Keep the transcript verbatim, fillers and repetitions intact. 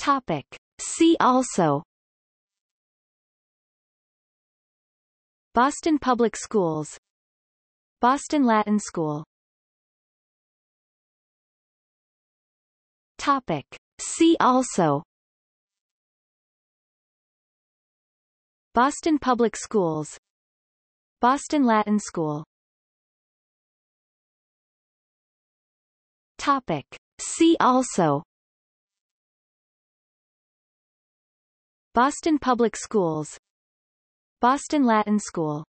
Topic. See also: Boston Public Schools, Boston Latin School. Topic. See also: Boston Public Schools, Boston Latin School. Topic. See also: Boston Public Schools, Boston Latin School.